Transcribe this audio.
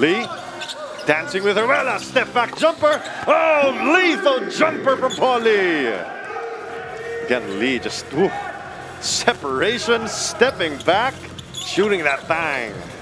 Lee dancing with Heruela, step back jumper. Oh, lethal jumper from Paul Lee. Again, Lee just, woo, separation, stepping back, shooting that thing.